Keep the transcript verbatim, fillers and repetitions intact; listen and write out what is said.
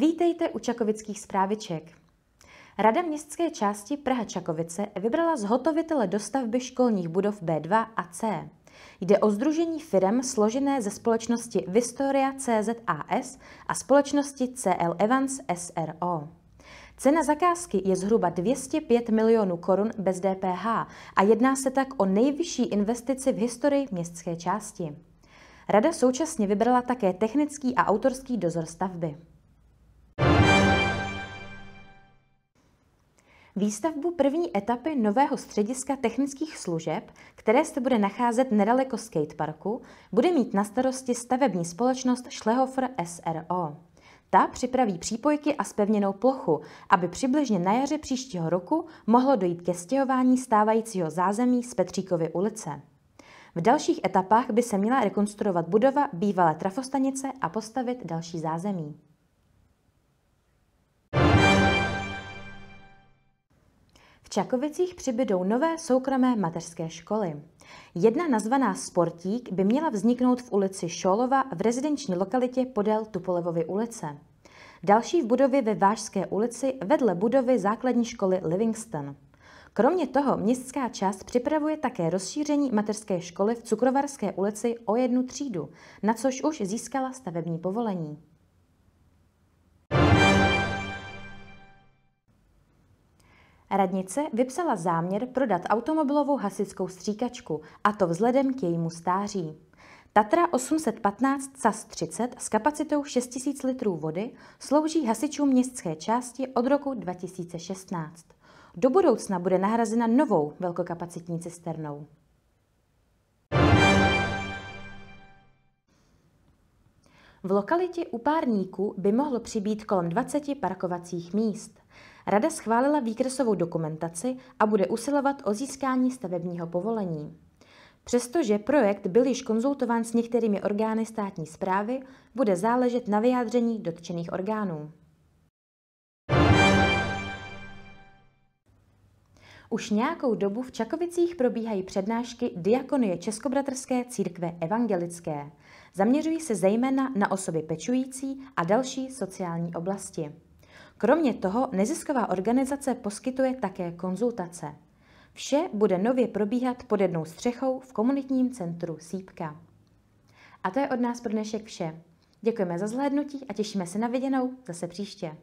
Vítejte u Čakovických zpráviček. Rada městské části Praha-Čakovice vybrala zhotovitele dostavby školních budov bé dva a C. Jde o sdružení firem složené ze společnosti Vistoria C Z A S a společnosti C L Evans S R O. Cena zakázky je zhruba dvě stě pět milionů korun bez D P H a jedná se tak o nejvyšší investici v historii městské části. Rada současně vybrala také technický a autorský dozor stavby. Výstavbu první etapy nového střediska technických služeb, které se bude nacházet nedaleko skateparku, bude mít na starosti stavební společnost Schlehofer S R O. Ta připraví přípojky a zpevněnou plochu, aby přibližně na jaře příštího roku mohlo dojít ke stěhování stávajícího zázemí z Petříkovy ulice. V dalších etapách by se měla rekonstruovat budova bývalé trafostanice a postavit další zázemí. V Čakovicích přibydou nové soukromé mateřské školy. Jedna nazvaná Sportík by měla vzniknout v ulici Šólova v rezidenční lokalitě podél Tupolevovy ulice. Další v budově ve Vážské ulici vedle budovy základní školy Livingston. Kromě toho městská část připravuje také rozšíření mateřské školy v Cukrovarské ulici o jednu třídu, na což už získala stavební povolení. Radnice vypsala záměr prodat automobilovou hasičskou stříkačku, a to vzhledem k jejímu stáří. Tatra osm set patnáct C A S třicet s kapacitou šest tisíc litrů vody slouží hasičům městské části od roku dva tisíce šestnáct. Do budoucna bude nahrazena novou velkokapacitní cisternou. V lokalitě U Párníků by mohlo přibýt kolem dvaceti parkovacích míst. Rada schválila výkresovou dokumentaci a bude usilovat o získání stavebního povolení. Přestože projekt byl již konzultován s některými orgány státní správy, bude záležet na vyjádření dotčených orgánů. Už nějakou dobu v Čakovicích probíhají přednášky Diakonie Českobratrské církve evangelické. Zaměřují se zejména na osoby pečující a další sociální oblasti. Kromě toho nezisková organizace poskytuje také konzultace. Vše bude nově probíhat pod jednou střechou v komunitním centru Sýpka. A to je od nás pro dnešek vše. Děkujeme za zhlédnutí a těšíme se na viděnou zase příště.